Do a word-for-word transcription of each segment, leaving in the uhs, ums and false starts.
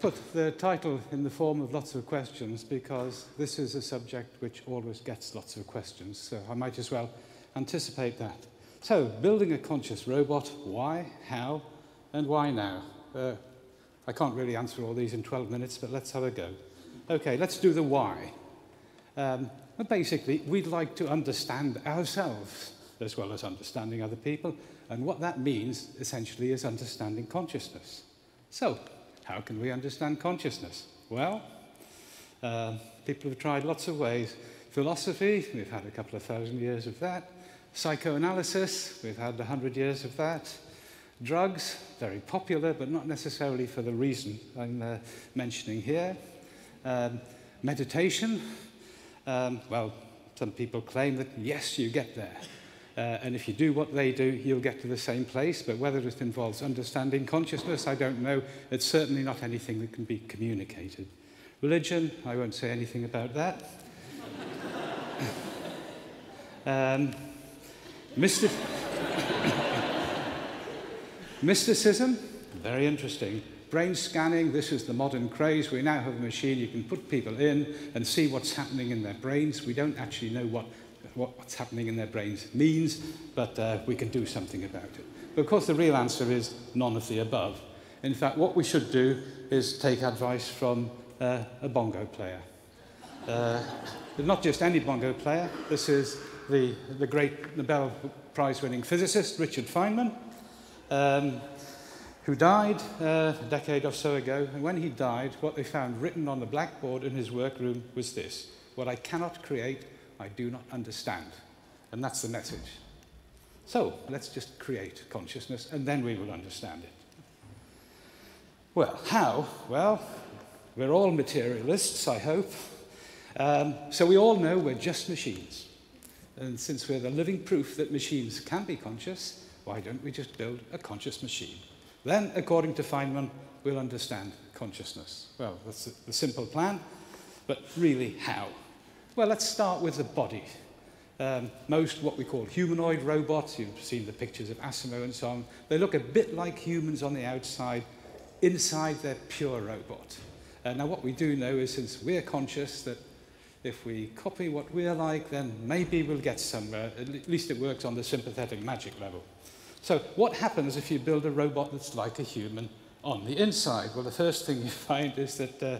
put the title in the form of lots of questions because this is a subject which always gets lots of questions, so I might as well anticipate that. So, building a conscious robot, why, how, and why now? Uh, I can't really answer all these in twelve minutes, but let's have a go. Okay, let's do the why. Um, and basically, we'd like to understand ourselves as well as understanding other people, and what that means, essentially, is understanding consciousness. So, how can we understand consciousness? Well, uh, people have tried lots of ways. Philosophy, we've had a couple of thousand years of that. Psychoanalysis, we've had a hundred years of that. Drugs, very popular, but not necessarily for the reason I'm uh, mentioning here. Um, meditation, um, well, some people claim that, yes, you get there. Uh, and if you do what they do, you'll get to the same place. But whether it involves understanding consciousness, I don't know. It's certainly not anything that can be communicated. Religion, I won't say anything about that. um, mystic Mysticism, very interesting. Brain scanning, this is the modern craze. We now have a machine you can put people in and see what's happening in their brains. We don't actually know what, what what's happening in their brains means, but uh, we can do something about it. But of course the real answer is none of the above. In fact, what we should do is take advice from uh, a bongo player. Uh, not just any bongo player. This is the, the great Nobel Prize-winning physicist, Richard Feynman, um, who died uh, a decade or so ago. And when he died, what they found written on the blackboard in his workroom was this: what I cannot create, I do not understand. And that's the message. So let's just create consciousness, and then we will understand it. Well, how? Well, we're all materialists, I hope. Um, so we all know we're just machines. And since we're the living proof that machines can be conscious, why don't we just build a conscious machine? Then, according to Feynman, we'll understand consciousness. Well, that's the simple plan, but really how? Well, let's start with the body. Um, most what we call humanoid robots, you've seen the pictures of Asimo and so on, they look a bit like humans on the outside. Inside, they're pure robot. Uh, now, what we do know is, since we're conscious, that if we copy what we're like, then maybe we'll get somewhere. At least it works on the sympathetic magic level. So what happens if you build a robot that's like a human on the inside? Well, the first thing you find is that uh,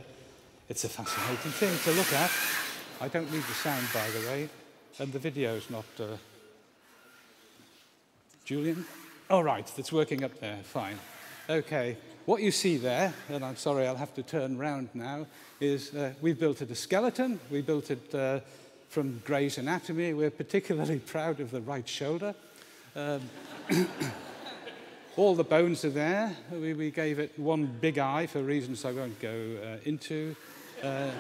it's a fascinating thing to look at. I don't need the sound, by the way, and the video's not... Uh... Julian? All right, it's working up there, fine. Okay. What you see there, and I'm sorry I'll have to turn round now, is uh, we built it a skeleton. We built it uh, from Gray's Anatomy. We're particularly proud of the right shoulder. Um, all the bones are there. We, we gave it one big eye for reasons I won't go uh, into. Uh,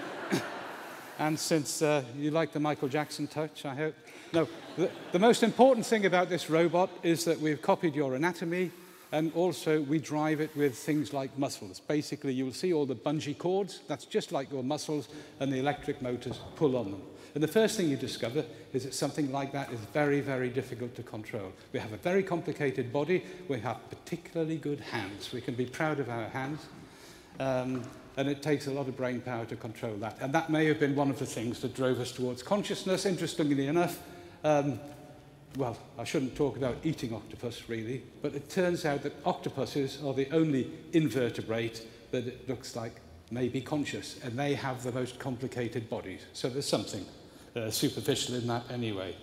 and since uh, you like the Michael Jackson touch, I hope. No, the, the most important thing about this robot is that we've copied your anatomy. And also, we drive it with things like muscles. Basically, you'll see all the bungee cords. That's just like your muscles, and the electric motors pull on them. And the first thing you discover is that something like that is very, very difficult to control. We have a very complicated body. We have particularly good hands. We can be proud of our hands. Um, and it takes a lot of brain power to control that. And that may have been one of the things that drove us towards consciousness. Interestingly enough, um, well, I shouldn't talk about eating octopus, really, but it turns out that octopuses are the only invertebrate that it looks like may be conscious, and they have the most complicated bodies. So there's something uh, superficial in that anyway.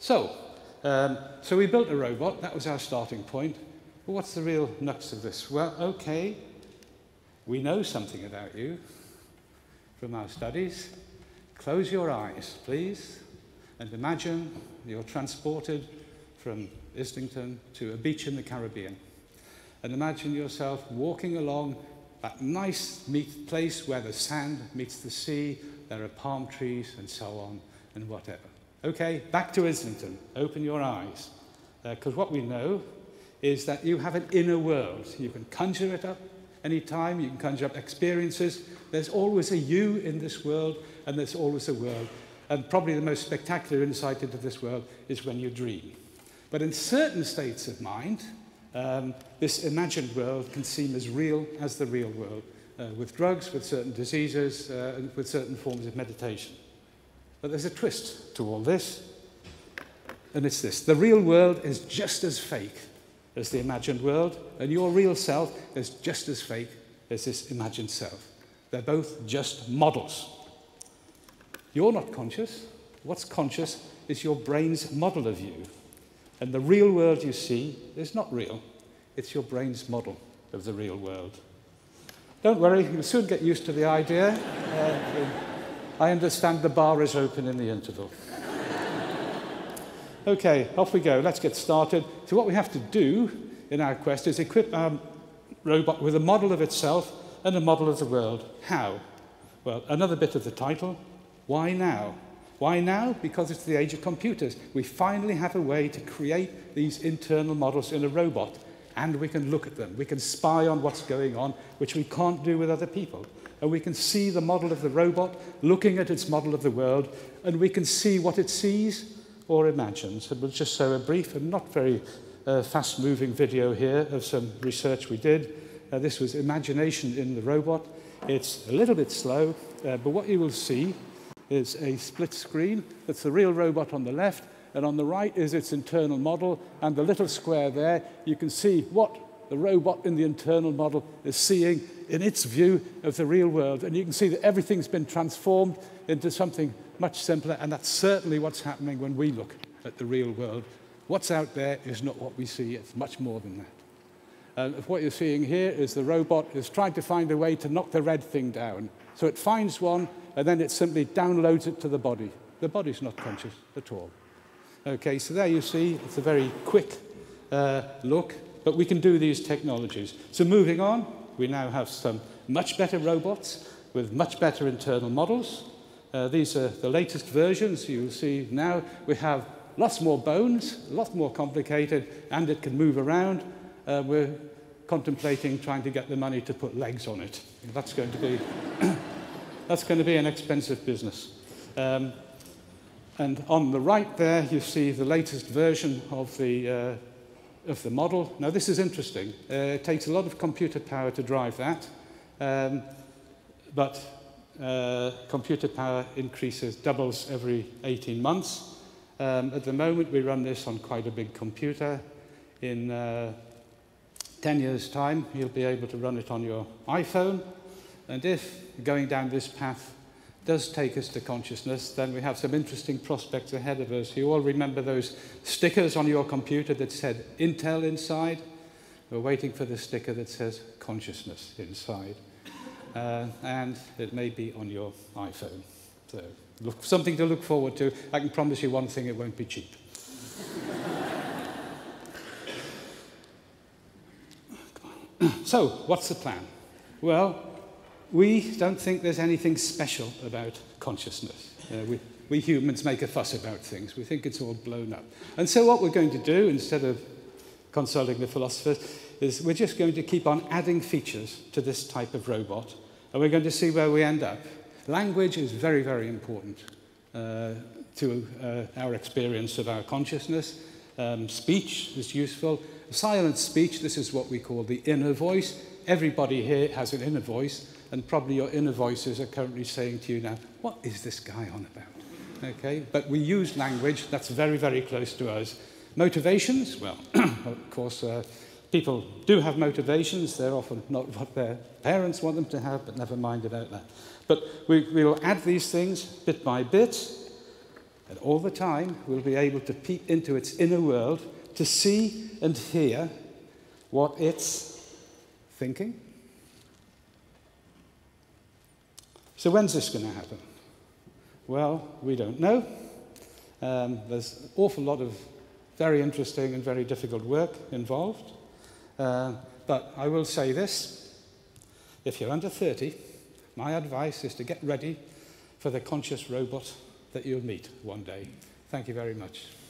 So, um, so we built a robot. That was our starting point. Well, what's the real nuts of this? Well, okay, we know something about you from our studies. Close your eyes, please, and imagine you're transported from Islington to a beach in the Caribbean. And imagine yourself walking along that nice meet place where the sand meets the sea, there are palm trees and so on and whatever. Okay, back to Islington. Open your eyes. Because uh, what we know is that you have an inner world. You can conjure it up any time. You can conjure up experiences. There's always a you in this world, and there's always a world. And probably the most spectacular insight into this world is when you dream. But in certain states of mind, um, this imagined world can seem as real as the real world. uh, with drugs, with certain diseases, uh, and with certain forms of meditation. But there's a twist to all this, and it's this. The real world is just as fake as the imagined world, and your real self is just as fake as this imagined self. They're both just models. You're not conscious. What's conscious is your brain's model of you. And the real world you see is not real. It's your brain's model of the real world. Don't worry, you'll soon get used to the idea. Uh, um, I understand the bar is open in the interval. Okay, off we go. Let's get started. So what we have to do in our quest is equip our robot with a model of itself and a model of the world. How? Well, another bit of the title. Why now? Why now? Because it's the age of computers. We finally have a way to create these internal models in a robot, and we can look at them. We can spy on what's going on, which we can't do with other people. And we can see the model of the robot looking at its model of the world, and we can see what it sees or imagines. And we'll just show a brief and not very uh, fast-moving video here of some research we did. Uh, this was imagination in the robot. It's a little bit slow, uh, but what you will see is a split screen. That's the real robot on the left, and on the right is its internal model, and the little square there, you can see what the robot in the internal model is seeing in its view of the real world. And you can see that everything's been transformed into something much simpler, and that's certainly what's happening when we look at the real world. What's out there is not what we see, it's much more than that. And what you're seeing here is the robot is trying to find a way to knock the red thing down. So it finds one, and then it simply downloads it to the body. The body's not conscious at all. Okay, so there you see, it's a very quick uh, look, but we can do these technologies. So moving on, we now have some much better robots with much better internal models. Uh, these are the latest versions. You'll see now we have lots more bones, a lot more complicated, and it can move around. Uh, we're contemplating trying to get the money to put legs on it. That's going to be, that's going to be an expensive business. Um, And on the right there, you see the latest version of the, uh, of the model. Now, this is interesting. Uh, it takes a lot of computer power to drive that, um, but uh, computer power increases, doubles every eighteen months. Um, at the moment, we run this on quite a big computer. In uh, ten years' time, you'll be able to run it on your iPhone. And if going down this path does take us to consciousness, then we have some interesting prospects ahead of us. You all remember those stickers on your computer that said Intel inside? We're waiting for the sticker that says consciousness inside. Uh, and it may be on your iPhone. So look, something to look forward to. I can promise you one thing, it won't be cheap. So, what's the plan? Well, we don't think there's anything special about consciousness. Uh, we, we humans make a fuss about things. We think it's all blown up. And so what we're going to do, instead of consulting the philosophers, is we're just going to keep on adding features to this type of robot, and we're going to see where we end up. Language is very, very important uh, to uh, our experience of our consciousness. Um, speech is useful. Silent speech, this is what we call the inner voice. Everybody here has an inner voice, and probably your inner voices are currently saying to you now, what is this guy on about? Okay, but we use language that's very, very close to us. Motivations, well, of course, uh, people do have motivations. They're often not what their parents want them to have, but never mind about that. But we, we'll add these things bit by bit, and all the time we'll be able to peep into its inner world to see and hear what it's thinking. So when's this going to happen? Well, we don't know. Um, there's an awful lot of very interesting and very difficult work involved. Uh, but I will say this. If you're under thirty, my advice is to get ready for the conscious robot that you'll meet one day. Thank you very much.